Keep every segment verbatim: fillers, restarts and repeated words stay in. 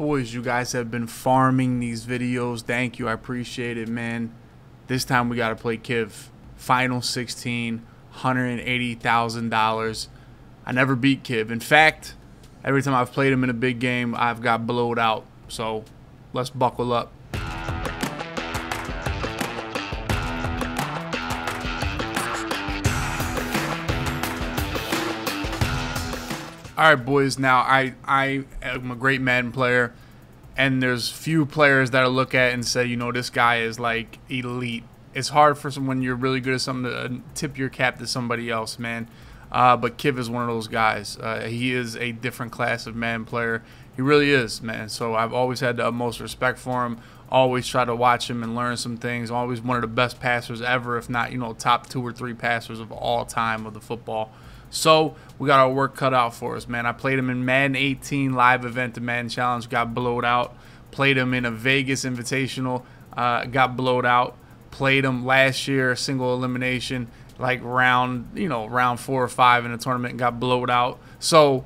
boys, you guys have been farming these videos. Thank you. I appreciate it, man. This time we got to play Kiv. Final sixteen, one hundred eighty thousand dollars. I never beat Kiv. In fact, every time I've played him in a big game, I've got blowed out. So let's buckle up. All right, boys, now I, I am a great Madden player, and there's few players that I look at and say, you know, this guy is like elite. It's hard for someone when you're really good at something to tip your cap to somebody else, man. Uh, but Kiv is one of those guys. Uh, he is a different class of Madden player. He really is, man. So I've always had the utmost respect for him. Always try to watch him and learn some things. Always one of the best passers ever, if not, you know, top two or three passers of all time of the football. So we got our work cut out for us, man. I played him in Madden eighteen live event, the Madden Challenge, got blowed out. Played him in a Vegas Invitational, uh, got blowed out. Played him last year, single elimination, like round, you know, round four or five in the tournament, and got blowed out. So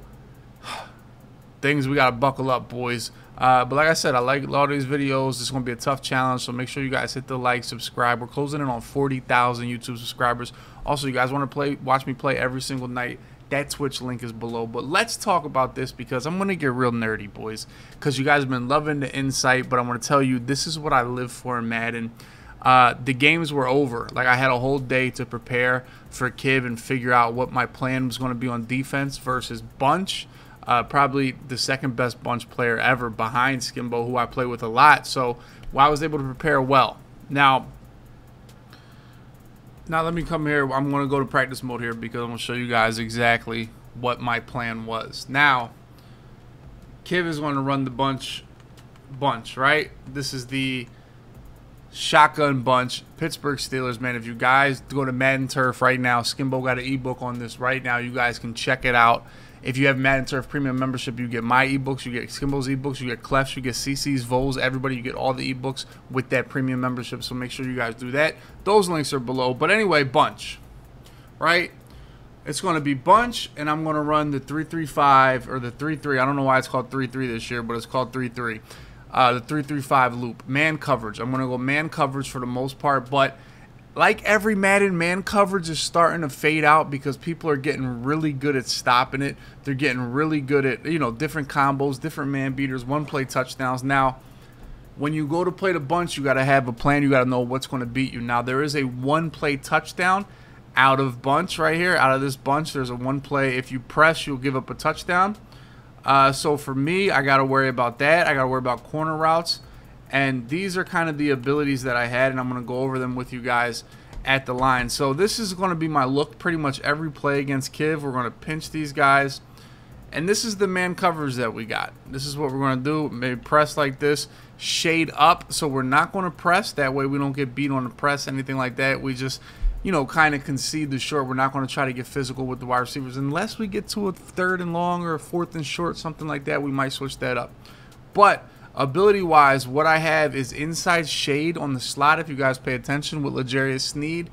things we gotta buckle up, boys. Uh, but like I said, I like a lot of these videos. It's gonna be a tough challenge, so make sure you guys hit the like, subscribe. We're closing in on forty thousand YouTube subscribers. Also, you guys want to play, watch me play every single night. That Twitch link is below. But let's talk about this, because I'm gonna get real nerdy, boys. Because you guys have been loving the insight, but I'm gonna tell you, this is what I live for in Madden. Uh, the games were over. Like, I had a whole day to prepare for Kiv and figure out what my plan was gonna be on defense versus Bunch. Uh, probably the second best Bunch player ever behind Skimbo, who I play with a lot. So well, I was able to prepare well. Now, now let me come here. I'm going to go to practice mode here, because I'm going to show you guys exactly what my plan was. Now, Kiv is going to run the bunch, bunch, right? This is the shotgun bunch, Pittsburgh Steelers, man. If you guys go to Madden Turf right now, Skimbo got an ebook on this right now. You guys can check it out. If you have Madden Turf Premium membership, you get my ebooks, you get Skimbo's ebooks, you get Clef's, you get C C's, Vols, everybody. You get all the ebooks with that premium membership, so make sure you guys do that. Those links are below. But anyway, Bunch, right? It's going to be Bunch, and I'm going to run the three three five or the three three. I don't know why it's called three three this year, but it's called three three. Uh, the three three five loop. Man coverage. I'm going to go man coverage for the most part, but like every Madden, man coverage is starting to fade out because people are getting really good at stopping it. They're getting really good at, you know, different combos, different man beaters, one play touchdowns. Now, when you go to play the bunch, you got to have a plan. You got to know what's going to beat you. Now, there is a one play touchdown out of bunch right here. Out of this bunch, there's a one play. If you press, you'll give up a touchdown. Uh, so for me, I got to worry about that. I got to worry about corner routes. And these are kind of the abilities that I had, and I'm going to go over them with you guys at the line. So this is going to be my look pretty much every play against Kiv. We're going to pinch these guys. And this is the man coverage that we got. This is what we're going to do. Maybe press like this, shade up. So we're not going to press. That way we don't get beat on the press, anything like that. We just, you know, kind of concede the short. We're not going to try to get physical with the wide receivers. Unless we get to a third and long or a fourth and short, something like that, we might switch that up. But ability-wise, what I have is inside shade on the slot, if you guys pay attention, with LeJarius Sneed,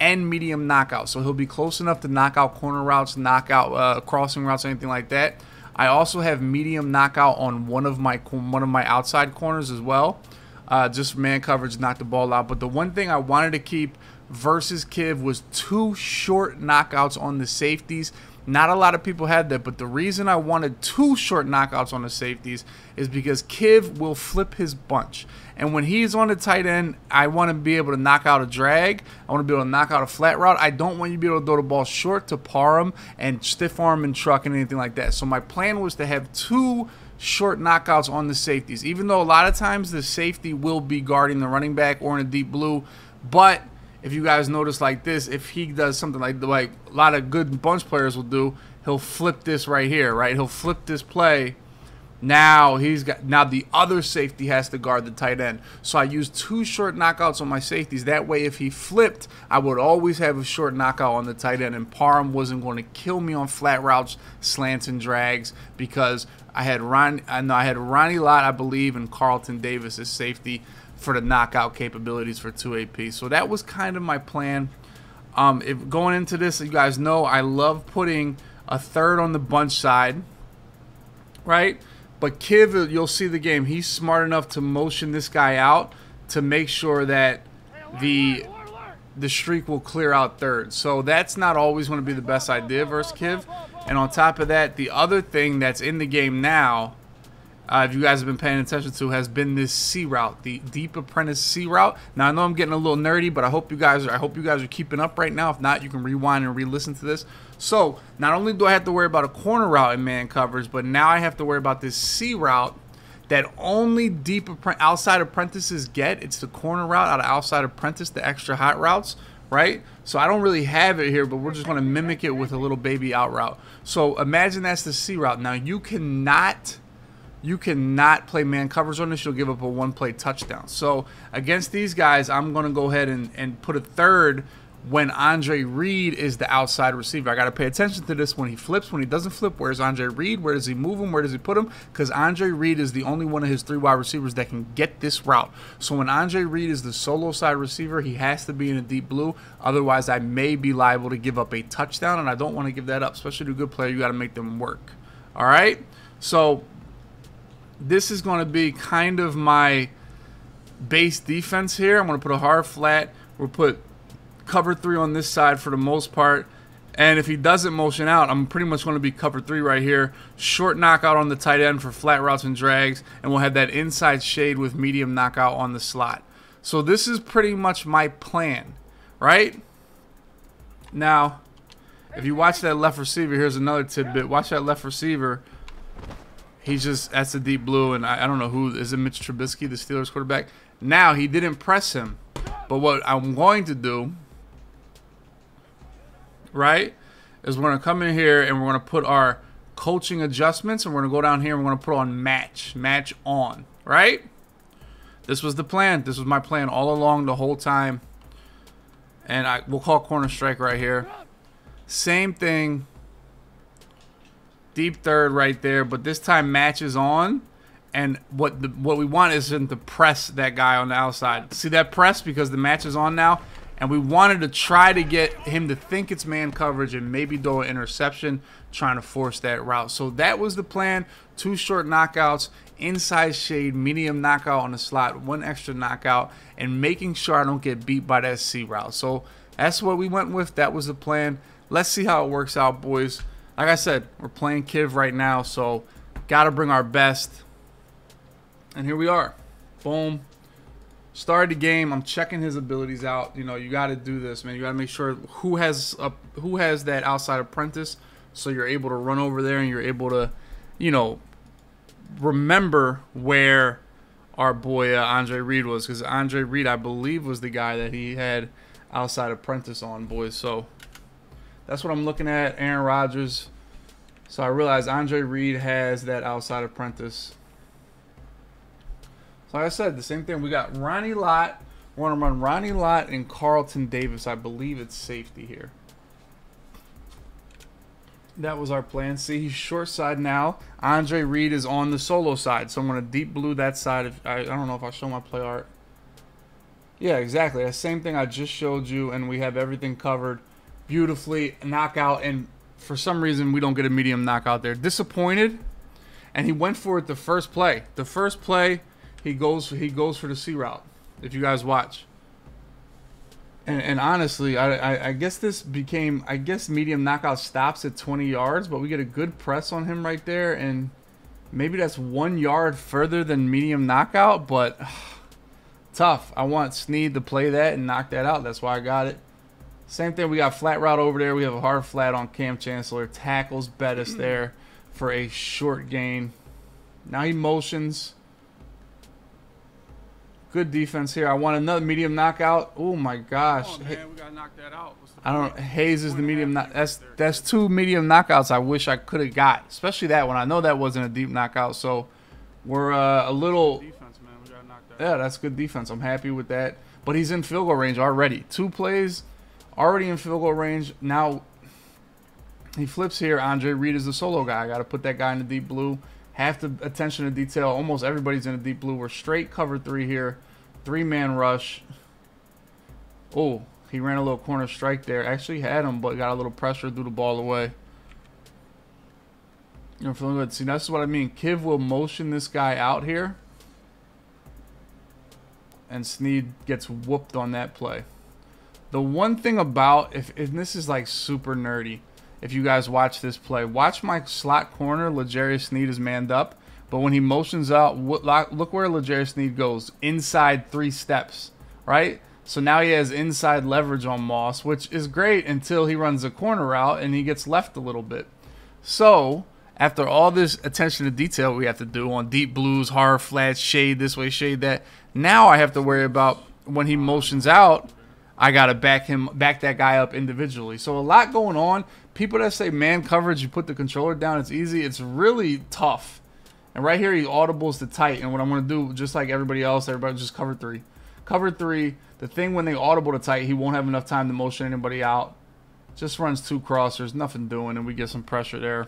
and medium knockout. So he'll be close enough to knock out corner routes, knock out uh, crossing routes, anything like that. I also have medium knockout on one of my one of my outside corners as well. Uh, just man coverage, knock the ball out. But the one thing I wanted to keep versus Kiv was two short knockouts on the safeties. Not a lot of people had that, but the reason I wanted two short knockouts on the safeties is because Kiv will flip his bunch. And when he's on the tight end, I want to be able to knock out a drag. I want to be able to knock out a flat route. I don't want you to be able to throw the ball short to Parham and stiff arm and truck and anything like that. So my plan was to have two short knockouts on the safeties, even though a lot of times the safety will be guarding the running back or in a deep blue. But if you guys notice like this, if he does something like like a lot of good bunch players will do, he'll flip this right here, right? He'll flip this play. Now he's got now the other safety has to guard the tight end. So I use two short knockouts on my safeties. That way, if he flipped, I would always have a short knockout on the tight end, and Parham wasn't going to kill me on flat routes, slants, and drags, because I had Ron, I know I had Ronnie Lott, I believe, and Carlton Davis as safety for the knockout capabilities for two A P. So that was kind of my plan. Um, if going into this, you guys know I love putting a third on the bunch side, right? But Kiv, you'll see the game. He's smart enough to motion this guy out to make sure that the the streak will clear out third. So that's not always going to be the best idea versus Kiv. And on top of that, the other thing that's in the game now, uh, if you guys have been paying attention to, has been this C route, the deep apprentice C route. Now I know I'm getting a little nerdy, but I hope you guys are, I hope you guys are keeping up right now. If not, you can rewind and re-listen to this. So not only do I have to worry about a corner route in man coverage, but now I have to worry about this C route that only deep outside apprentices get. It's the corner route out of outside apprentice, the extra hot routes, right? So I don't really have it here, but we're just going to mimic it with a little baby out route. So imagine that's the C route. Now you cannot, you cannot play man covers on this. You'll give up a one-play touchdown. So against these guys, I'm going to go ahead and, and put a third when Andre Reed is the outside receiver. I got to pay attention to this when he flips, when he doesn't flip. Where's Andre Reed? Where does he move him? Where does he put him? Because Andre Reed is the only one of his three wide receivers that can get this route. So when Andre Reed is the solo side receiver, he has to be in a deep blue. Otherwise, I may be liable to give up a touchdown, and I don't want to give that up. Especially to a good player, you got to make them work. All right? So this is going to be kind of my base defense here. I'm going to put a hard flat. We'll put cover three on this side for the most part, and if he doesn't motion out, I'm pretty much going to be cover three right here, short knockout on the tight end for flat routes and drags, and we'll have that inside shade with medium knockout on the slot. So this is pretty much my plan right now. If you watch that left receiver, here's another tidbit, watch that left receiver. He's just, that's the deep blue, and I, I don't know who is it, Mitch Trubisky, the Steelers quarterback. Now he didn't press him, but what I'm going to do, right, is we're going to come in here and we're going to put our coaching adjustments, and we're going to go down here and we're going to put on match, match on, right? This was the plan. This was my plan all along the whole time. And I we'll call corner strike right here. Same thing. Deep third right there, but this time match is on. And what the, what we want is him to press that guy on the outside. See that press? Because the match is on now. And we wanted to try to get him to think it's man coverage and maybe throw an interception, trying to force that route. So that was the plan. Two short knockouts, inside shade, medium knockout on the slot, one extra knockout, and making sure I don't get beat by that C route. So that's what we went with. That was the plan. Let's see how it works out, boys. Like I said, we're playing Kiv right now, so got to bring our best. And here we are. Boom. Started the game. I'm checking his abilities out. You know, you got to do this, man. You got to make sure who has a, who has that outside apprentice, so you're able to run over there and you're able to, you know, remember where our boy uh, Andre Reed was, because Andre Reed, I believe, was the guy that he had outside apprentice on, boys. So that's what I'm looking at, Aaron Rodgers. So I realized Andre Reed has that outside apprentice. Like I said, the same thing. We got Ronnie Lott. We're going to run Ronnie Lott and Carlton Davis. I believe it's safety here. That was our plan. See, he's short side now. Andre Reed is on the solo side. So I'm going to deep blue that side. If, I, I don't know if I show my play art. Yeah, exactly. The same thing I just showed you, and we have everything covered beautifully. Knockout, and for some reason, we don't get a medium knockout there. Disappointed, and he went for it the first play. The first play... He goes, he goes for the C route, if you guys watch. And, and honestly, I, I, I guess this became, I guess medium knockout stops at twenty yards, but we get a good press on him right there. And maybe that's one yard further than medium knockout, but ugh, tough. I want Sneed to play that and knock that out. That's why I got it. Same thing. We got flat route over there. We have a hard flat on Cam Chancellor. Tackles Bettis there for a short gain. Now he motions. Good defense here. I want another medium knockout. Oh my gosh! On, man. We gotta knock that out. I don't. Hayes is the medium. That's that's two medium knockouts I wish I could have got, especially that one. I know that wasn't a deep knockout, so we're uh, a little. Defense, man. We gotta knock that out. Yeah, that's good defense. I'm happy with that. But he's in field goal range already. Two plays, already in field goal range. Now he flips here. Andre Reed is the solo guy. I gotta put that guy in the deep blue. Half the attention to detail. Almost everybody's in a deep blue. We're straight cover three here. Three-man rush. Oh, he ran a little corner strike there. Actually had him, but got a little pressure, threw the ball away. I'm feeling good. See, that's what I mean. Kiv will motion this guy out here. And Sneed gets whooped on that play. The one thing about, if and this is like super nerdy, if you guys watch this play, watch my slot corner, LeJarius Sneed is manned up. But when he motions out, look where LeJarius Sneed goes. Inside three steps, right? So now he has inside leverage on Moss, which is great until he runs a corner route and he gets left a little bit. So after all this attention to detail we have to do on deep blues, hard flats, shade this way, shade that, now I have to worry about when he motions out, I got to back him, back that guy up individually. So a lot going on. People that say man coverage, you put the controller down, it's easy. It's really tough. And right here he audibles to tight. And what I'm going to do, just like everybody else, everybody just cover three. Cover three. The thing when they audible to tight, he won't have enough time to motion anybody out. Just runs two crossers, nothing doing, and we get some pressure there.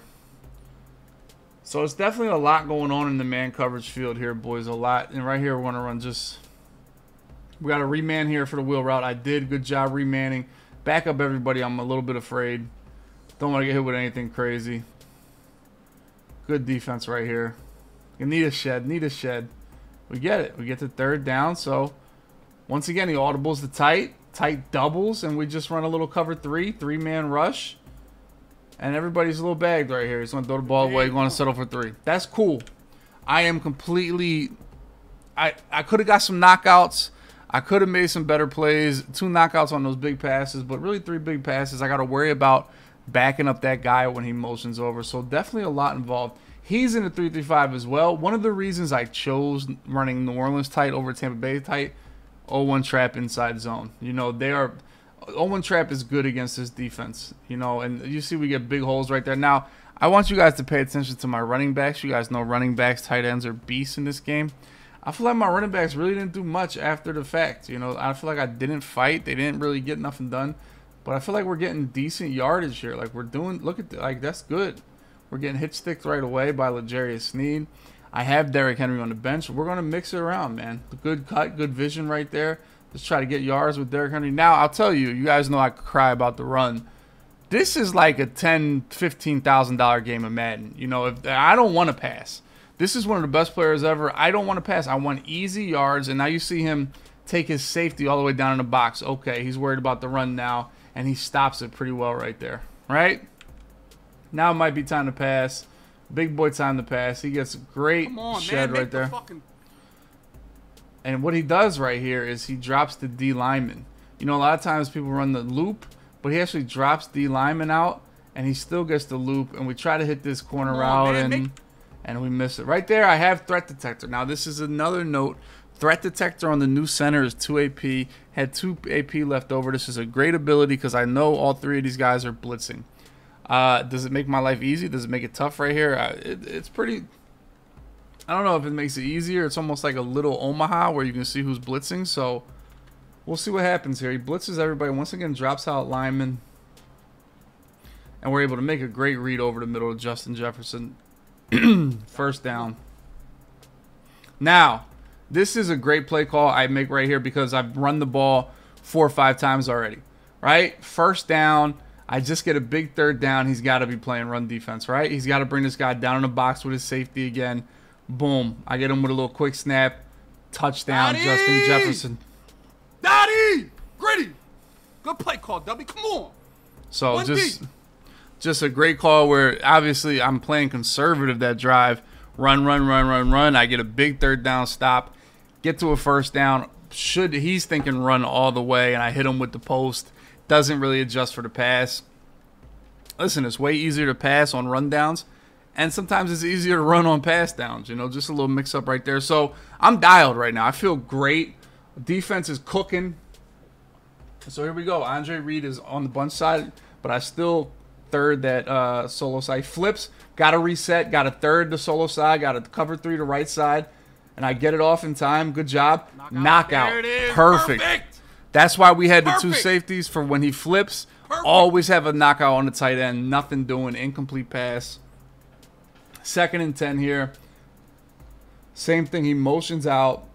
So it's definitely a lot going on in the man coverage field here, boys, a lot. And right here, we're going to run just... We got a reman here for the wheel route. I did. Good job remanning. Back up, everybody. I'm a little bit afraid. Don't want to get hit with anything crazy. Good defense right here. You need a shed. Need a shed. We get it. We get to third down, so... Once again, he audibles the tight. Tight doubles, and we just run a little cover three. Three-man rush. And everybody's a little bagged right here. He's going to throw the ball away. He's going to settle for three. That's cool. I am completely... I, I could have got some knockouts. I could have made some better plays. Two knockouts on those big passes, but really three big passes. I got to worry about backing up that guy when he motions over. So definitely a lot involved. He's in the three three five as well. One of the reasons I chose running New Orleans tight over Tampa Bay tight... oh one trap inside zone. You know, they are... oh one trap is good against this defense. You know, and you see we get big holes right there. Now, I want you guys to pay attention to my running backs. You guys know running backs, tight ends are beasts in this game. I feel like my running backs really didn't do much after the fact. You know, I feel like I didn't fight. They didn't really get nothing done. But I feel like we're getting decent yardage here. Like, we're doing... Look at... The, like, that's good. We're getting hit sticks right away by LeJarius Sneed. I have Derrick Henry on the bench. We're going to mix it around, man. Good cut, good vision right there. Let's try to get yards with Derrick Henry. Now, I'll tell you, you guys know I cry about the run. This is like a ten thousand, fifteen thousand dollar game of Madden. You know, if I don't want to pass. This is one of the best players ever. I don't want to pass. I want easy yards, and now you see him take his safety all the way down in the box. Okay, he's worried about the run now, and he stops it pretty well right there, right? Now it might be time to pass. Big boy time to pass. He gets a great on, shed man, right there. The fucking... And what he does right here is he drops the D lineman. You know, a lot of times people run the loop, but he actually drops D lineman out, and he still gets the loop, and we try to hit this corner on, route, man, and, make... and we miss it. Right there, I have Threat Detector. Now, this is another note. Threat Detector on the new center is two A P. Had two A P left over. This is a great ability because I know all three of these guys are blitzing. Uh, does it make my life easy? Does it make it tough right here? I, it, it's pretty... I don't know if it makes it easier. It's almost like a little Omaha where you can see who's blitzing. So, we'll see what happens here. He blitzes everybody. Once again, drops out linemen. And we're able to make a great read over the middle of Justin Jefferson. First down. Now, this is a great play call I make right here because I've run the ball four or five times already. Right? First down. I just get a big third down. He's got to be playing run defense, right? He's got to bring this guy down in the box with his safety again. Boom. I get him with a little quick snap. Touchdown, Daddy! Justin Jefferson. Daddy! Gritty! Good play call, W. Come on. So One just D. just a great call where obviously I'm playing conservative that drive. Run, run, run, run, run. I get a big third down stop. Get to a first down. Should he's thinking run all the way, and I hit him with the post. Doesn't really adjust for the pass. Listen, it's way easier to pass on rundowns, and sometimes it's easier to run on pass downs. You know, just a little mix-up right there. So I'm dialed right now. I feel great. Defense is cooking. So here we go. Andre Reed is on the bunch side, but I still third that uh, solo side. Flips. Got to reset. Got a third to solo side. Got a cover three to right side, and I get it off in time. Good job. Knockout. Knockout. There it is. Perfect. Perfect. That's why we had the Perfect. two safeties for when he flips. Perfect. Always have a knockout on the tight end. Nothing doing. Incomplete pass. Second and ten here. Same thing. He motions out.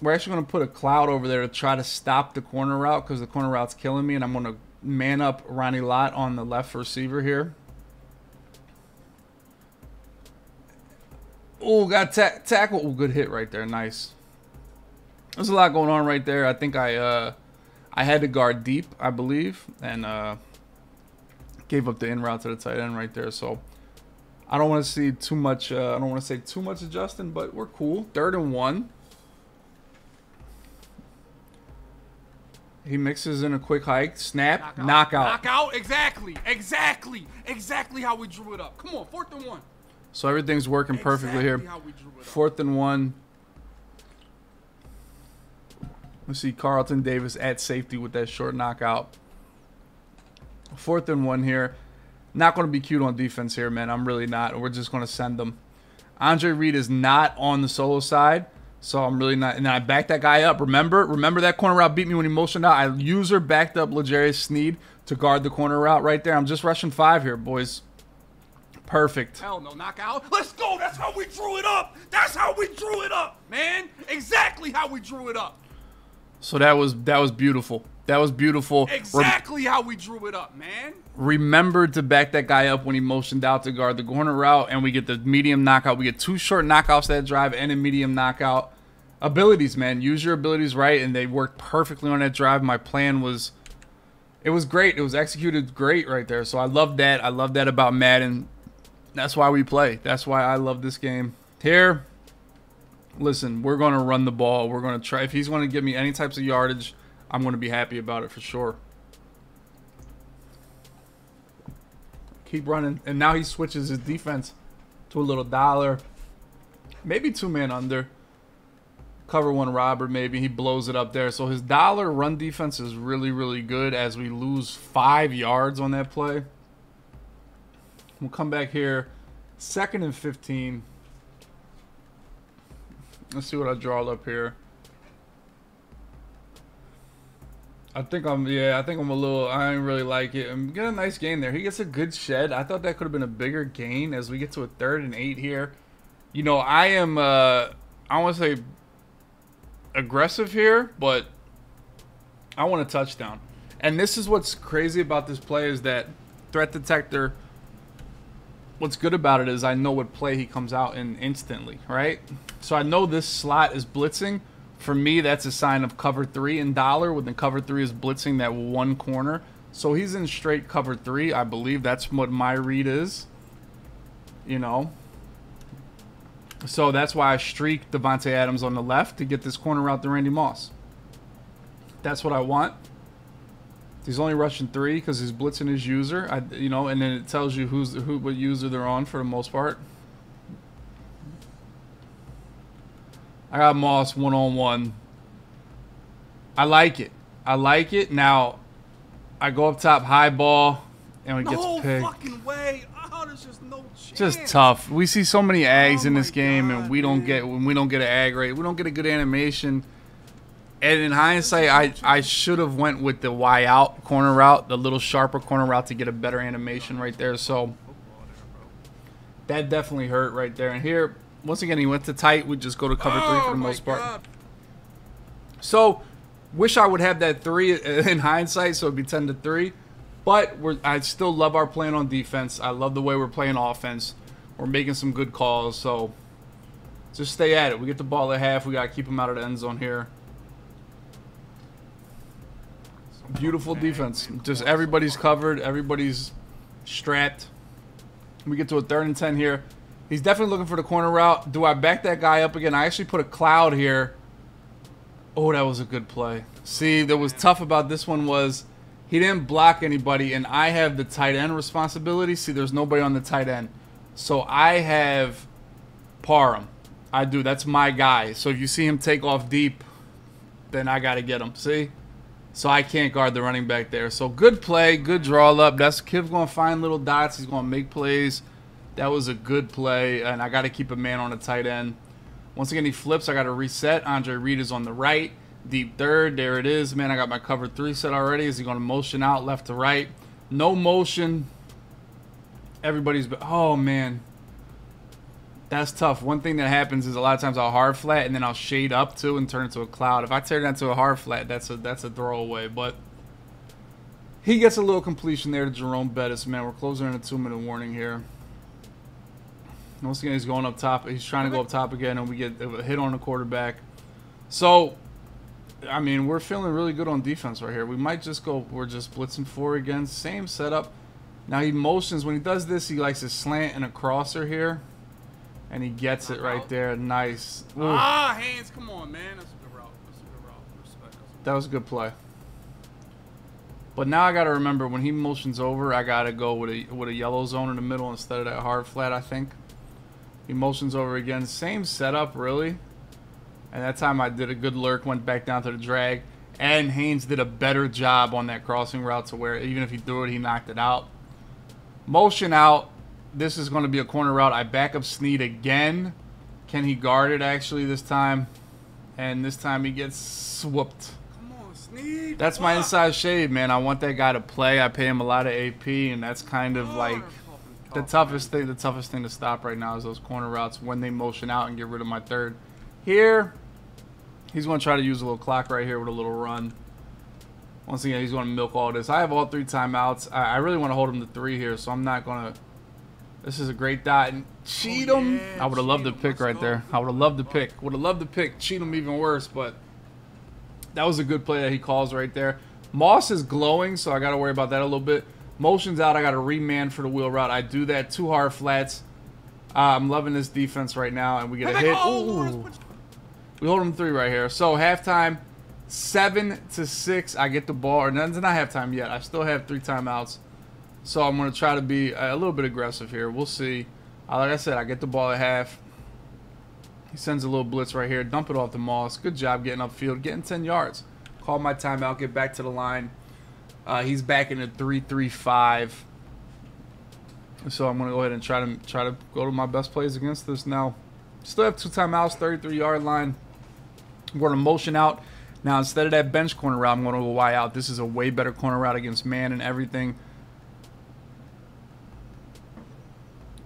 We're actually going to put a cloud over there to try to stop the corner route because the corner route's killing me. And I'm going to man up Ronnie Lott on the left receiver here. Oh, got ta tackle. Oh, good hit right there. Nice. There's a lot going on right there. I think I uh, I had to guard deep, I believe, and uh, gave up the in route to the tight end right there. So I don't want to see too much. Uh, I don't want to say too much of Justin, but we're cool. Third and one. He mixes in a quick hike, snap, knockout. Knockout. Knockout, exactly, exactly, exactly how we drew it up. Come on, fourth and one. So everything's working perfectly exactly here. How we drew it fourth up. And one. Let's see Carlton Davis at safety with that short knockout. Fourth and one here. Not going to be cute on defense here, man. I'm really not. We're just going to send them. Andre Reed is not on the solo side. So I'm really not, and I backed that guy up. Remember, remember that corner route beat me when he motioned out. I user backed up LeJarius Sneed to guard the corner route right there. I'm just rushing five here, boys. Perfect. Hell no, knockout. Let's go. That's how we drew it up. That's how we drew it up, man. Exactly how we drew it up. So that was that was beautiful. That was beautiful. Exactly Rem how we drew it up, man. Remember to back that guy up when he motioned out to guard the corner route, and we get the medium knockout. We get two short knockouts that drive and a medium knockout. Abilities, man. Use your abilities right, and they worked perfectly on that drive. My plan was, it was great. It was executed great right there. So I love that. I love that about Madden. That's why we play. That's why I love this game. Here, listen, we're going to run the ball. We're going to try. If he's going to give me any types of yardage, I'm going to be happy about it for sure. Keep running. And now he switches his defense to a little dollar. Maybe two-man under. Cover one robber, maybe. He blows it up there. So his dollar run defense is really, really good as we lose five yards on that play. We'll come back here. Second and fifteen. Let's see what I draw up here. I think I'm, yeah, I think I'm a little, I ain't really like it. I'm getting a nice gain there. He gets a good shed. I thought that could have been a bigger gain as we get to a third and eight here. You know, I am, uh, I want to say, aggressive here, but I want a touchdown. And this is what's crazy about this play is that Threat Detector, what's good about it is I know what play he comes out in instantly, right? So I know this slot is blitzing. For me, that's a sign of cover three in dollar when the cover three is blitzing that one corner. So he's in straight cover three. I believe that's what my read is, you know. So that's why I streak Devontae Adams on the left to get this corner route to Randy Moss. That's what I want. He's only rushing three because he's blitzing his user, I, you know, and then it tells you who's who, what user they're on for the most part. I got Moss one on one. I like it. I like it. Now, I go up top, high ball, and we get the pick. No fucking way. There's just no chance. Just tough. We see so many ags oh in this game, God, and we don't man. get when we don't get an ag rate. We don't get a good animation. And in hindsight, I I should have went with the Y out corner route, the little sharper corner route to get a better animation right there. So that definitely hurt right there. And here, once again, he went to tight. We just go to cover three for the most part. God. So wish I would have that three in hindsight. So it'd be ten to three. But we're, I still love our plan on defense. I love the way we're playing offense. We're making some good calls, so just stay at it. We get the ball at half. We got to keep them out of the end zone here. Beautiful defense. Just everybody's covered. Everybody's strapped. We get to a third and ten here. He's definitely looking for the corner route. Do I back that guy up again? I actually put a cloud here. Oh, that was a good play. See, that was tough about this one was... he didn't block anybody, and I have the tight end responsibility. See, there's nobody on the tight end. So I have Parham. I do. That's my guy. So if you see him take off deep, then I got to get him. See? So I can't guard the running back there. So good play, good draw up. That's Kiv going to find little dots. He's going to make plays. That was a good play, and I got to keep a man on the tight end. Once again, he flips. I got to reset. Andre Reed is on the right. Deep third, there it is, man. I got my cover three set already. Is he going to motion out left to right? No motion. Everybody's, oh man, that's tough. One thing that happens is a lot of times I'll hard flat and then I'll shade up too and turn into a cloud. If I tear down to a hard flat, that's a that's a throwaway. But he gets a little completion there to Jerome Bettis, man. We're closing in a two minute warning here. Once again, he's going up top. He's trying to go up top again, and we get a hit on the quarterback. So, I mean, we're feeling really good on defense right here. We might just go, we're just blitzing four again. Same setup. Now he motions. When he does this, he likes a slant and a crosser here. And he gets it right there. Nice. Ooh. Ah, hands. Come on, man. That's a good route. That's a good route. Respect. That was a good play. But now I got to remember, when he motions over, I got to go with a, with a yellow zone in the middle instead of that hard flat, I think. He motions over again. Same setup, really. And that time I did a good lurk, went back down to the drag. And Haynes did a better job on that crossing route to where even if he threw it, he knocked it out. Motion out. This is going to be a corner route. I back up Sneed again. Can he guard it actually this time? And this time he gets swooped. Come on, Sneed. That's my inside shade, man. I want that guy to play. I pay him a lot of A P, and that's kind of like the toughest thing, the toughest thing to stop right now is those corner routes when they motion out and get rid of my third. Here, he's going to try to use a little clock right here with a little run. Once again, he's going to milk all this. I have all three timeouts. I, I really want to hold him to three here, so I'm not going to. This is a great dot. And Cheatham. Oh, yeah. I would have loved the pick right there. I would have loved the pick. Would have loved the pick. Cheatham even worse, but that was a good play that he calls right there. Moss is glowing, so I got to worry about that a little bit. Motion's out. I got to reman for the wheel route. I do that. Two hard flats. Uh, I'm loving this defense right now, and we get a hit. Ooh. We hold him three right here. So halftime, seven to six. I get the ball. Or no, it's not halftime yet. I still have three timeouts. So I'm going to try to be a little bit aggressive here. We'll see. Like I said, I get the ball at half. He sends a little blitz right here. Dump it off to Moss. Good job getting upfield. Getting ten yards. Call my timeout. Get back to the line. Uh, he's back in a three three five. So I'm going to go ahead and try to try to go to my best plays against this now. Still have two timeouts. thirty-three yard line. I'm going to motion out. Now, instead of that bench corner route, I'm going to go Y out. This is a way better corner route against man and everything.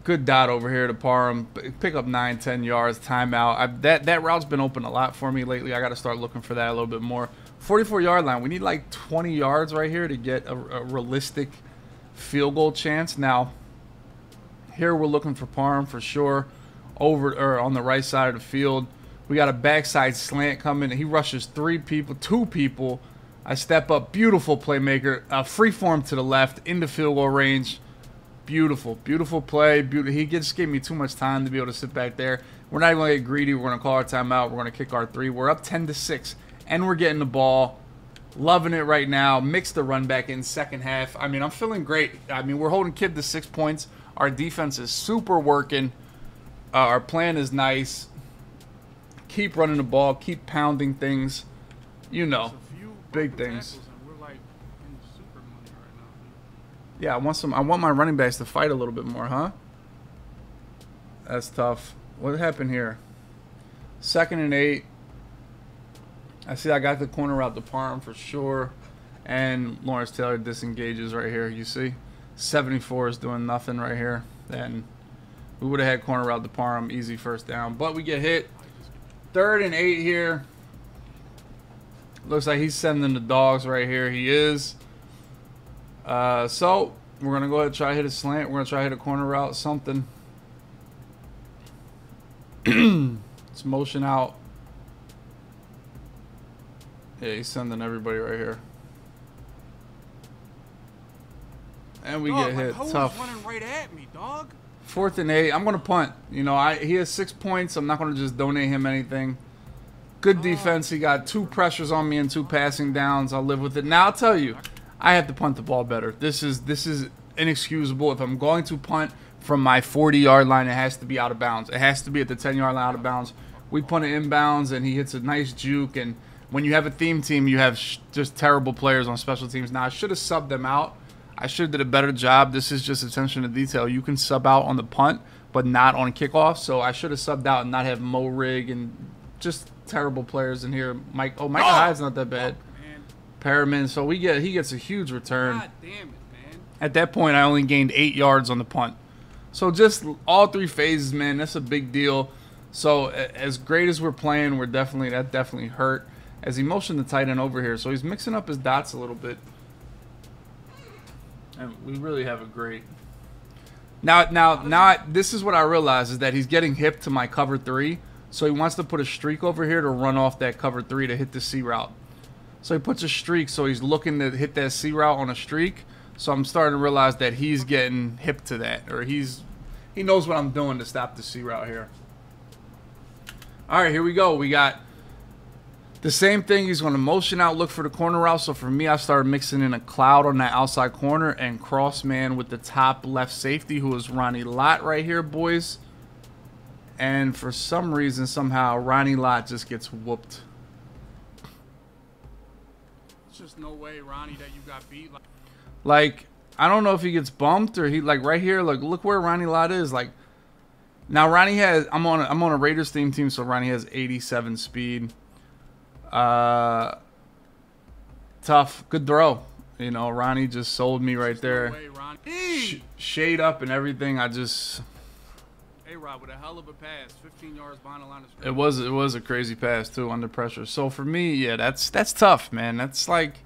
Good dot over here to Parham. Pick up nine, ten yards, timeout. I, that that route's been open a lot for me lately. I got to start looking for that a little bit more. forty-four yard line. We need like twenty yards right here to get a, a realistic field goal chance. Now, here we're looking for Parham for sure. Over or on the right side of the field, we got a backside slant coming. He rushes three people, two people. I step up, beautiful playmaker. A free form to the left in the field goal range. Beautiful, beautiful play. Beautiful. He just gave me too much time to be able to sit back there. We're not even going to get greedy. We're going to call our timeout. We're going to kick our three. We're up ten to six, and we're getting the ball. Loving it right now. Mix the run back in second half. I mean, I'm feeling great. I mean, we're holding Kiv to six points. Our defense is super working. Uh, our plan is nice. Keep running the ball. Keep pounding things. You know, big things. Yeah, I want some. I want my running backs to fight a little bit more, huh? That's tough. What happened here? Second and eight. I see. I got the corner route to Parham for sure, and Lawrence Taylor disengages right here. You see, seventy-four is doing nothing right here. Then we would have had corner route to Parham, easy first down, but we get hit. Third and eight here. Looks like he's sending the dogs right here. He is. Uh, so, we're going to go ahead and try to hit a slant. We're going to try to hit a corner route, something. It's motion out. Yeah, he's sending everybody right here. And we dog, get hit. Tough. Running right at me, dog. Fourth and eight. I'm going to punt. You know, I he has six points. I'm not going to just donate him anything. Good defense. He got two pressures on me and two passing downs. I'll live with it. Now, I'll tell you. I have to punt the ball better. This is this is inexcusable. If I'm going to punt from my forty yard line, it has to be out of bounds. It has to be at the ten yard line out of bounds. We punt it inbounds, and he hits a nice juke. And when you have a theme team, you have sh just terrible players on special teams. Now, I should have subbed them out. I should have did a better job. This is just attention to detail. You can sub out on the punt, but not on kickoff. So I should have subbed out and not have Moe Rigg and just terrible players in here. Mike, oh, Mike oh. Hyde's not that bad. Perriman, so we get he gets a huge return. God damn it, man. At that point, I only gained eight yards on the punt. So just all three phases, man, that's a big deal. So as great as we're playing, we're definitely that definitely hurt. As he motioned the tight end over here, so he's mixing up his dots a little bit. And we really have a great Now, now, now, this is what I realize, is that he's getting hip to my cover three, so he wants to put a streak over here to run off that cover three to hit the C route. So he puts a streak, so he's looking to hit that C route on a streak. So I'm starting to realize that he's getting hip to that, or he's he knows what I'm doing to stop the C route here. All right, here we go. We got the same thing. He's going to motion out, look for the corner route. So for me, I started mixing in a cloud on that outside corner and cross man with the top left safety, who is Ronnie Lott right here, boys. And for some reason, somehow, Ronnie Lott just gets whooped. It's just no way, Ronnie, that you got beat. Like, like I don't know if he gets bumped or he, like, right here. Like, look where Ronnie Lott is. Like, now Ronnie has, I'm on, a, I'm on a Raiders theme team, so Ronnie has eighty-seven speed. Uh, tough, good throw. You know, Ronnie just sold me right there. No way, Sh shade up and everything. I just. A-Rod with a hell of a pass, fifteen yards behind the line of scrimmage. It was it was a crazy pass too, under pressure. So for me, yeah, that's that's tough, man. That's like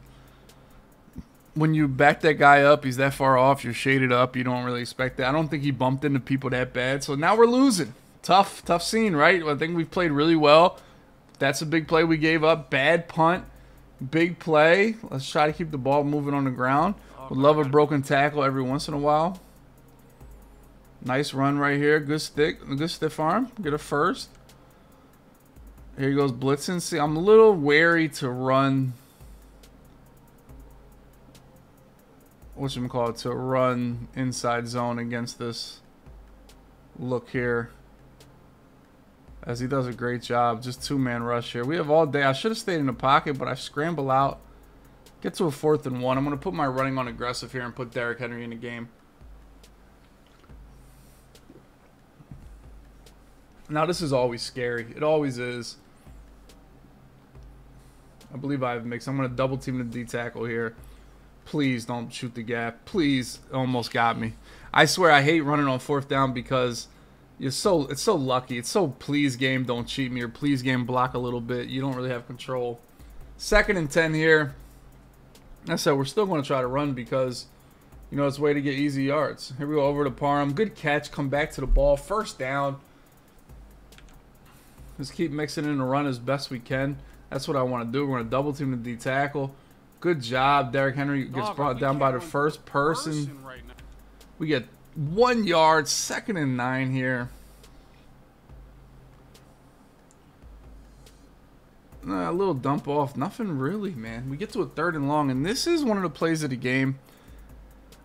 when you back that guy up, he's that far off, you're shaded up, you don't really expect that. I don't think he bumped into people that bad. So now we're losing. Tough, tough scene, right? I think we've played really well. That's a big play we gave up. Bad punt, big play. Let's try to keep the ball moving on the ground. Would love a broken tackle every once in a while. Nice run right here. Good stick. Good stiff arm. Get a first. Here he goes blitzing. See, I'm a little wary to run. Whatchamacallit, to run inside zone against this look here. As he does a great job. Just two-man rush here. We have all day. I should have stayed in the pocket, but I scramble out. Get to a fourth and one. I'm going to put my running on aggressive here and put Derrick Henry in the game. Now, this is always scary. It always is. I believe I have mixed. I'm going to double team the D tackle here. Please don't shoot the gap. Please. Almost got me. I swear I hate running on fourth down because you're so it's so lucky. It's so please game don't cheat me, or please game block a little bit. You don't really have control. Second and ten here. I said we're still going to try to run because, you know, it's a way to get easy yards. Here we go over to Parham. Good catch. Come back to the ball. First down. Just keep mixing in the run as best we can. That's what I want to do. We're going to double team the D tackle. Good job. Derrick Henry gets Dog, brought down by the first person. person right now. We get one yard, second and nine here. Uh, a little dump off. Nothing really, man. We get to a third and long, and this is one of the plays of the game.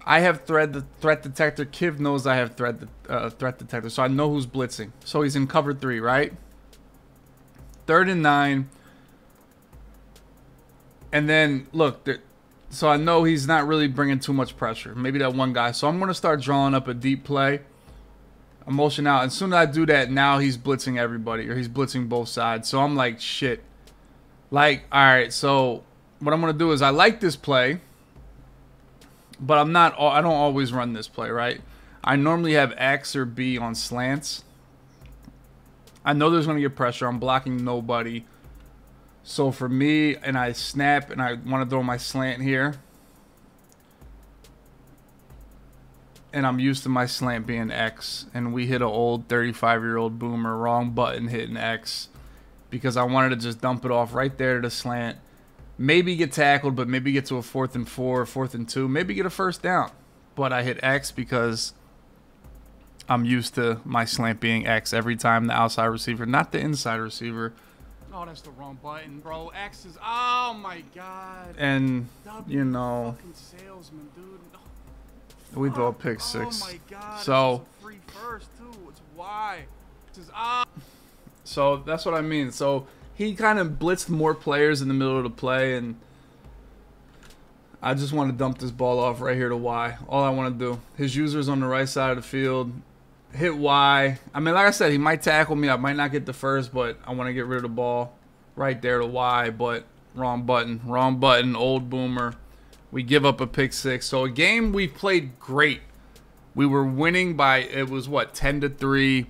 I have thread the threat detector. Kiv knows I have thread the uh, threat detector, so I know who's blitzing. So he's in cover three, right? Third and nine. And then, look, there, so I know he's not really bringing too much pressure. Maybe that one guy. So I'm going to start drawing up a deep play. I motion out. And as soon as I do that, now he's blitzing everybody, or he's blitzing both sides. So I'm like, shit. Like, all right, so what I'm going to do is I like this play, but I'm not, I don't always run this play, right? I normally have X or B on slants. I know there's going to get pressure. I'm blocking nobody. So for me, and I snap, and I want to throw my slant here. And I'm used to my slant being X. And we hit an old thirty-five-year-old boomer, wrong button hitting X. Because I wanted to just dump it off right there to the slant. Maybe get tackled, but maybe get to a fourth and four, fourth and two. Maybe get a first down. But I hit X because I'm used to my slant being X every time, the outside receiver, not the inside receiver. Oh, that's the wrong button, bro. X is, oh my God. And, w you know, salesman, dude. Oh, we throw a pick six. Oh my God. So, free first too. It's why. This is, ah. So that's what I mean. So he kind of blitzed more players in the middle of the play, and I just want to dump this ball off right here to Y. All I want to do. His user's on the right side of the field. Hit Y. I mean, like I said, he might tackle me. I might not get the first, but I want to get rid of the ball right there to Y, but wrong button. Wrong button. Old boomer. We give up a pick six. So a game we played great. We were winning by, it was what, ten to three.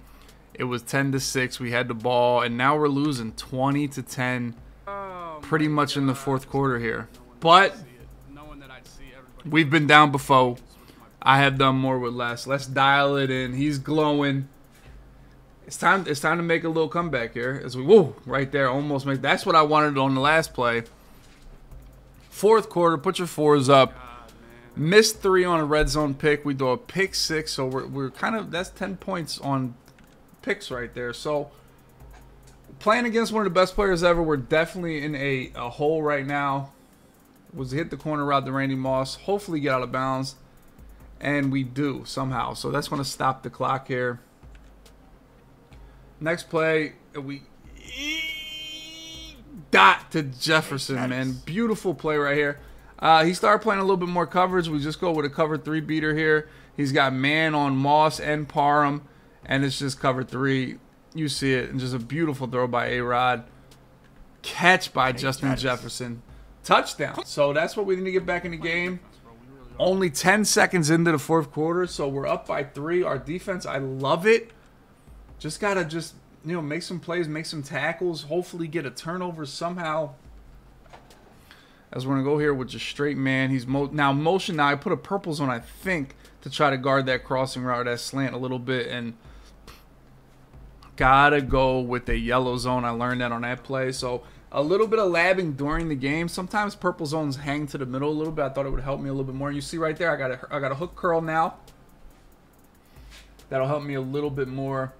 It was ten to six. We had the ball, and now we're losing twenty to ten pretty much in the fourth quarter here. But we've been down before. I have done more with less. Let's dial it in. He's glowing. It's time. It's time to make a little comeback here. As we whoa right there, almost make. That's what I wanted on the last play. Fourth quarter, put your fours up. Missed three on a red zone pick. We do a pick six, so we're we're kind of that's ten points on picks right there. So playing against one of the best players ever, we're definitely in a a hole right now. Was hit the corner route to Randy Moss. Hopefully get out of bounds, and we do somehow. So that's going to stop the clock here. Next play, we got to Jefferson, man. Beautiful play right here. Uh, he started playing a little bit more coverage. We just go with a cover three beater here. He's got man on Moss and Parham, and it's just cover three. You see it, and just a beautiful throw by A-Rod. Catch by Justin Jefferson. Touchdown. So that's what we need to get back in the game. Only ten seconds into the fourth quarter, so we're up by three. Our defense, I love it. Just gotta just you know make some plays, make some tackles, hopefully get a turnover somehow. As we're gonna go here with just straight man. He's mo now motion. Now I put a purples on, I think, to try to guard that crossing route, that slant a little bit, and gotta go with a yellow zone. I learned that on that play. So a little bit of labbing during the game. Sometimes purple zones hang to the middle a little bit. I thought it would help me a little bit more. You see right there, I got a I got a hook curl now. That'll help me a little bit more.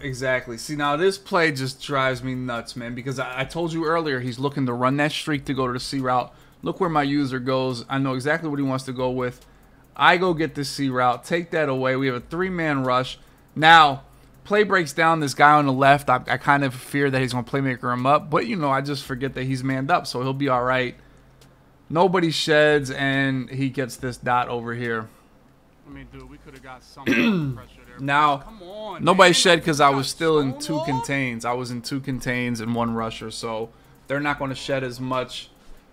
Exactly. See, now this play just drives me nuts, man, because I, I told you earlier he's looking to run that streak to go to the C route. Look where my user goes. I know exactly what he wants to go with. I go get this C route, take that away. We have a three-man rush. Now, play breaks down. This guy on the left, I, I kind of fear that he's going to playmaker him up, but, you know, I just forget that he's manned up, so he'll be all right. Nobody sheds, and he gets this dot over here. I mean, dude, we could have got some pressure there. Now, come on, nobody man. shed because I was still in two contains. I was in two contains and one rusher, so they're not going to shed as much.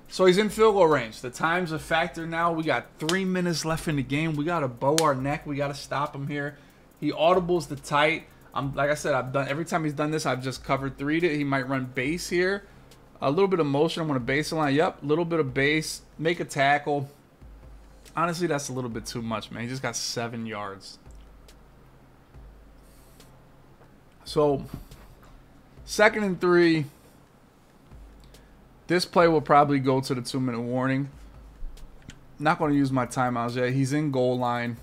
So he's in field goal range. The time's a factor now. We got three minutes left in the game. We got to bow our neck. We got to stop him here. He audibles the tight. I'm like I said, I've done every time he's done this. I've just covered three to. He might run base here. A little bit of motion. I'm going to base the line. Yep, a little bit of base. Make a tackle. Honestly, that's a little bit too much, man. He just got seven yards. So, second and three. This play will probably go to the two-minute warning. Not going to use my timeouts yet. He's in goal line.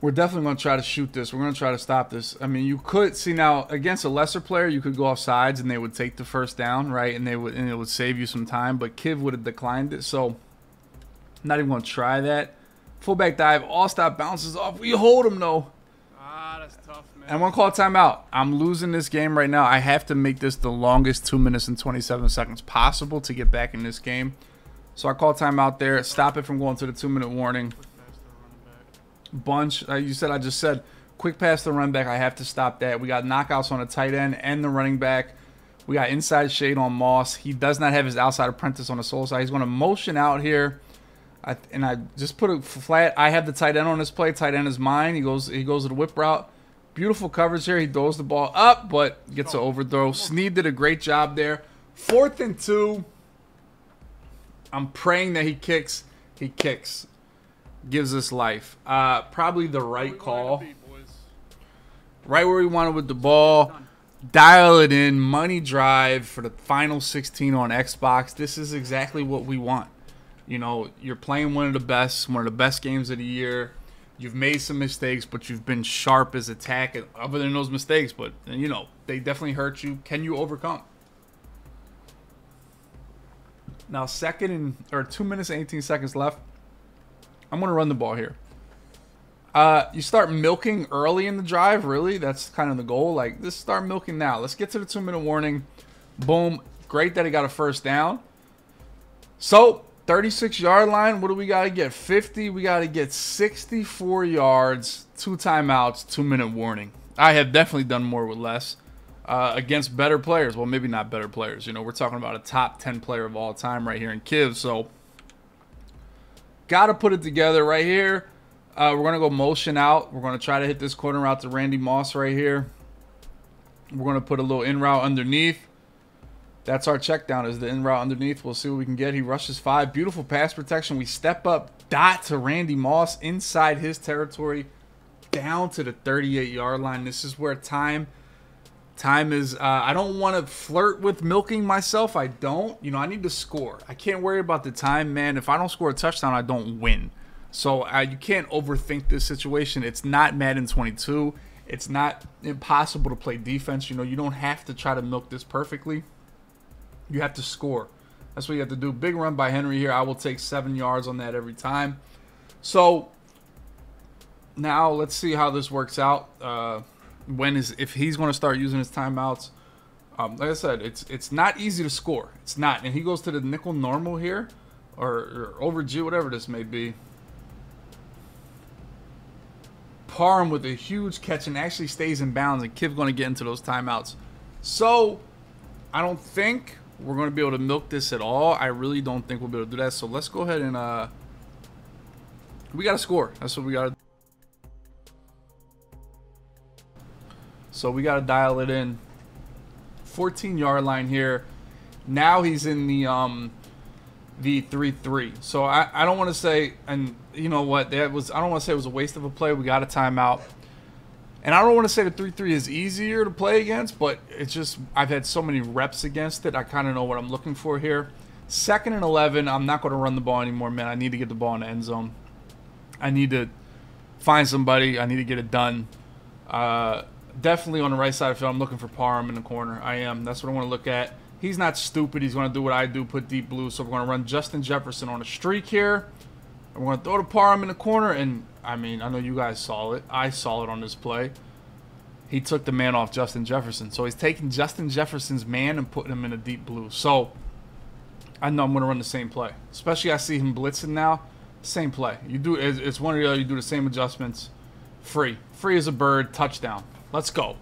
We're definitely going to try to shoot this. We're going to try to stop this. I mean, you could see now against a lesser player, you could go off sides and they would take the first down, right? And they would and it would save you some time. But Kiv would have declined it, so not even going to try that. Fullback dive, all stop, bounces off. We hold him though. Ah, that's tough, man. And I'm going to call timeout. I'm losing this game right now. I have to make this the longest two minutes and twenty-seven seconds possible to get back in this game. So I call timeout there. Stop it from going to the two-minute warning. Bunch, uh, you said I just said quick pass to run back. I have to stop that. We got knockouts on a tight end and the running back. We got inside shade on Moss. He does not have his outside apprentice on the soul side. He's going to motion out here, I, and I just put a flat. I have the tight end on this play. Tight end is mine. He goes. He goes to the whip route. Beautiful coverage here. He throws the ball up, but gets an overthrow. Sneed did a great job there. Fourth and two. I'm praying that he kicks. He kicks. Gives us life. Uh, probably the right call. Right where we wanted with the ball. Dial it in. Money drive for the final sixteen on Xbox. This is exactly what we want. You know, you're playing one of the best, one of the best games of the year. You've made some mistakes, but you've been sharp as attack. Other than those mistakes, but, you know, they definitely hurt you. Can you overcome? Now, second and, or two minutes and eighteen seconds left. I'm going to run the ball here. Uh, you start milking early in the drive, really. That's kind of the goal. Like, let's start milking now. Let's get to the two-minute warning. Boom. Great that he got a first down. So, thirty-six-yard line. What do we got to get? fifty. We got to get sixty-four yards, two timeouts, two-minute warning. I have definitely done more with less uh, against better players. Well, maybe not better players. You know, we're talking about a top ten player of all time right here in Kiv, so... Got to put it together right here. Uh, we're going to go motion out. We're going to try to hit this corner route to Randy Moss right here. We're going to put a little in route underneath. That's our check down, is the in route underneath. We'll see what we can get. He rushes five. Beautiful pass protection. We step up. Dot to Randy Moss inside his territory, down to the thirty-eight yard line. This is where time time is. Uh, I don't want to flirt with milking myself. I don't. You know, I need to score. I can't worry about the time, man. If I don't score a touchdown, I don't win. So uh, you can't overthink this situation. It's not Madden twenty-two. It's not impossible to play defense. You know, you don't have to try to milk this perfectly. You have to score. That's what you have to do. Big run by Henry here. I will take seven yards on that every time. So now let's see how this works out. Uh, when is if he's going to start using his timeouts? Um, like I said, it's it's not easy to score. It's not. And he goes to the nickel normal here, or, or overdue, whatever this may be. Parham with a huge catch and actually stays in bounds. And Kiv going to get into those timeouts. So I don't think we're going to be able to milk this at all. I really don't think we'll be able to do that. So let's go ahead and uh, we got to score. That's what we got to do. So we got to dial it in. fourteen yard line here. Now he's in the um, the three three. So I, I don't want to say, and you know what, that was, I don't want to say it was a waste of a play. We got a timeout. And I don't want to say the three three is easier to play against, but it's just I've had so many reps against it. I kind of know what I'm looking for here. Second and eleven, I'm not going to run the ball anymore, man. I need to get the ball in the end zone. I need to find somebody. I need to get it done. Uh, definitely on the right side of the field, I'm looking for Parham in the corner. I am. That's what I want to look at. He's not stupid. He's going to do what I do, put deep blue. So we're going to run Justin Jefferson on a streak here. We're going to throw to Parham in the corner, and I mean, I know you guys saw it. I saw it on this play. He took the man off Justin Jefferson. So he's taking Justin Jefferson's man and putting him in a deep blue. So I know I'm going to run the same play. Especially I see him blitzing now. Same play. You do, it's one or the other. You do the same adjustments. Free. Free as a bird. Touchdown. Let's go.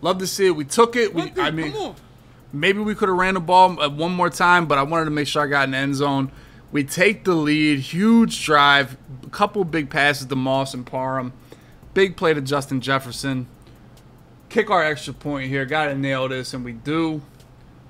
Love to see it. We took it. We, I mean, maybe we could have ran the ball one more time, but I wanted to make sure I got in the end zone. We take the lead, huge drive, a couple big passes to Moss and Parham, big play to Justin Jefferson. Kick our extra point here, got to nail this, and we do.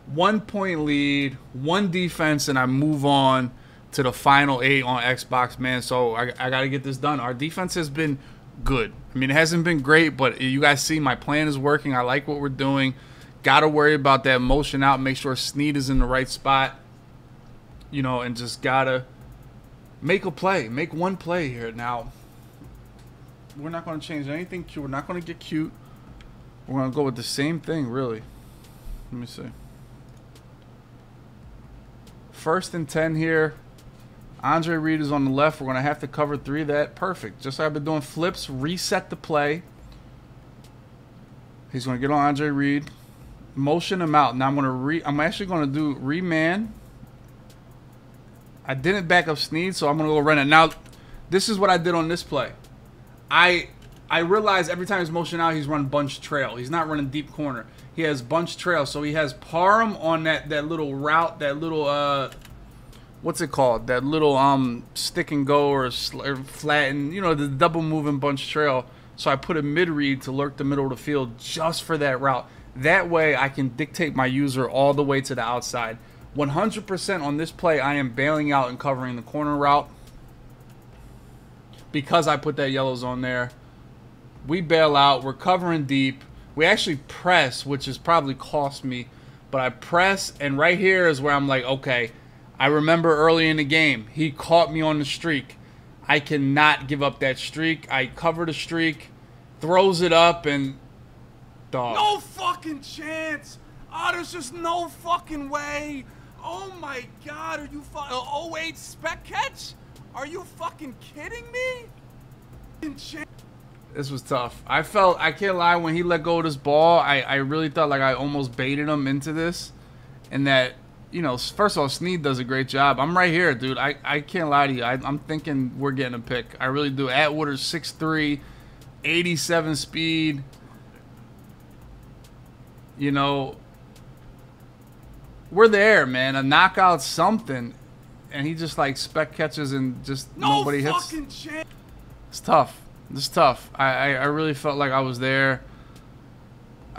One point lead, one defense, and I move on to the final eight on Xbox, man. So I, I got to get this done. Our defense has been good. I mean, it hasn't been great, but you guys see my plan is working. I like what we're doing. Got to worry about that motion out, make sure Sneed is in the right spot. You know, and just gotta make a play. Make one play here. Now, we're not going to change anything cute. We're not going to get cute. We're going to go with the same thing, really. Let me see. First and ten here. Andre Reed is on the left. We're going to have to cover three of that. Perfect. Just like I've been doing, flips. Reset the play. He's going to get on Andre Reed. Motion him out. Now, I'm going to re. I'm actually going to do reman. I didn't back up Sneed, so I'm going to go run it. Now, this is what I did on this play. I I realized every time he's motion out, he's running bunch trail. He's not running deep corner. He has bunch trail. So he has Parham on that, that little route, that little, uh, what's it called? That little um stick and go or, or flatten, you know, the double moving bunch trail. So I put a mid read to lurk the middle of the field just for that route. That way I can dictate my user all the way to the outside. one hundred percent on this play, I am bailing out and covering the corner route because I put that yellow zone there. We bail out. We're covering deep. We actually press, which has probably cost me, but I press, and right here is where I'm like, okay, I remember early in the game, he caught me on the streak. I cannot give up that streak. I cover the streak, throws it up, and dog. No fucking chance. Oh, there's just no fucking way. Oh my god, are you fucking oh eight spec catch? Are you fucking kidding me? This was tough. I felt, I can't lie, when he let go of this ball, I, I really thought like I almost baited him into this. And that, you know, first of all, Sneed does a great job. I'm right here, dude. I, I can't lie to you. I, I'm thinking we're getting a pick. I really do. Atwater's six three, eighty-seven speed. You know, we're there, man. A knockout something. And he just, like, spec catches and just no nobody hits. Chance. It's tough. It's tough. I, I, I really felt like I was there.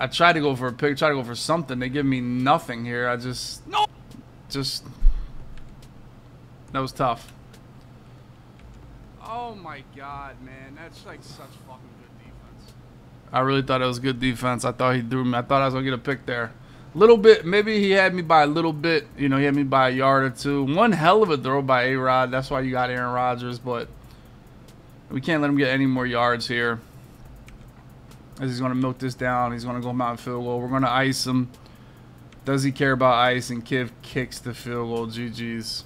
I tried to go for a pick, tried to go for something. They give me nothing here. I just, no, just, that was tough. Oh my God, man, that's like such fucking good defense. I really thought it was good defense. I thought he threw me. I thought I was gonna get a pick there. Little bit, maybe he had me by a little bit. You know, he had me by a yard or two. One hell of a throw by A-Rod. That's why you got Aaron Rodgers, but we can't let him get any more yards here. As he's going to milk this down, he's going to go mountain field goal. We're going to ice him. Does he care about ice? And Kiv kicks the field goal. G G's.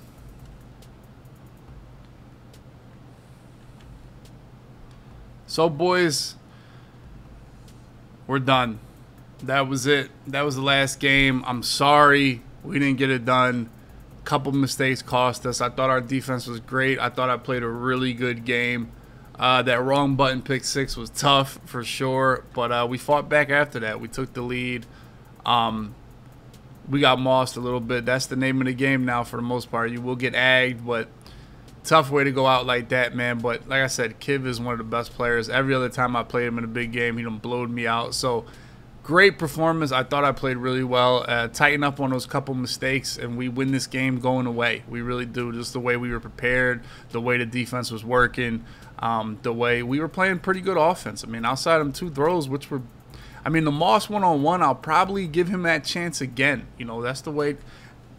So, boys, we're done. That was it. That was the last game. I'm sorry we didn't get it done. A couple mistakes cost us. I thought our defense was great. I thought I played a really good game. Uh, that wrong button pick six was tough for sure, but uh, we fought back after that. We took the lead. Um, we got mossed a little bit. That's the name of the game now for the most part. You will get agged, but tough way to go out like that, man. But like I said, Kiv is one of the best players. Every other time I played him in a big game, he done blowed me out. So, great performance. I thought I played really well. Uh, tighten up on those couple mistakes, and we win this game going away. We really do. Just the way we were prepared, the way the defense was working, um, the way we were playing pretty good offense. I mean, outside of them two throws, which were, I mean, the Moss one-on-one, I'll probably give him that chance again. You know, that's the way,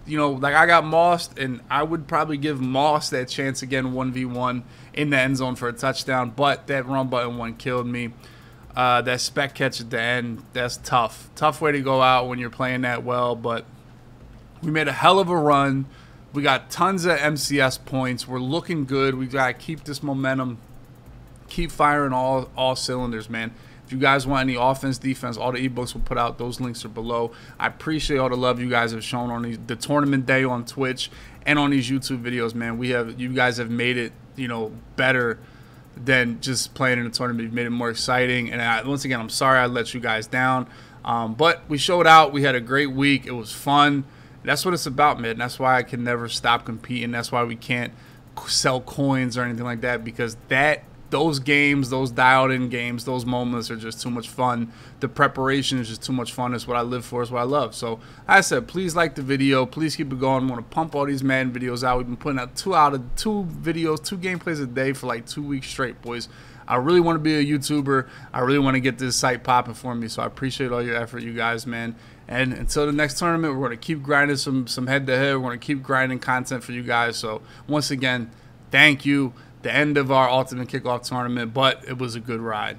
you know, like I got Mossed, and I would probably give Moss that chance again one v one in the end zone for a touchdown, but that run button one killed me. Uh, that spec catch at the end, that's tough. Tough way to go out when you're playing that well, but we made a hell of a run. We got tons of M C S points. We're looking good. We've got to keep this momentum. Keep firing all, all cylinders, man. If you guys want any offense, defense, all the ebooks we'll put out, those links are below. I appreciate all the love you guys have shown on these, the tournament day on Twitch and on these YouTube videos, man. We have, you guys have made it, you know, better than just playing in a tournament. You've made it more exciting, and I, once again, I'm sorry I let you guys down, um, but we showed out. We had a great week. It was fun. That's what it's about, man. That's why I can never stop competing. That's why we can't sell coins or anything like that, because that those games, those dialed in games, those moments are just too much fun. The preparation is just too much fun. It's what I live for. It's what I love. So I said, please like the video. Please keep it going. I want to pump all these Madden videos out. We've been putting out two out of two videos, two gameplays a day for like two weeks straight, boys. I really want to be a YouTuber. I really want to get this site popping for me. So I appreciate all your effort, you guys, man. And until the next tournament, we're going to keep grinding some some head to head. We're going to keep grinding content for you guys. So once again, thank you. The end of our Ultimate Kickoff tournament, but it was a good ride.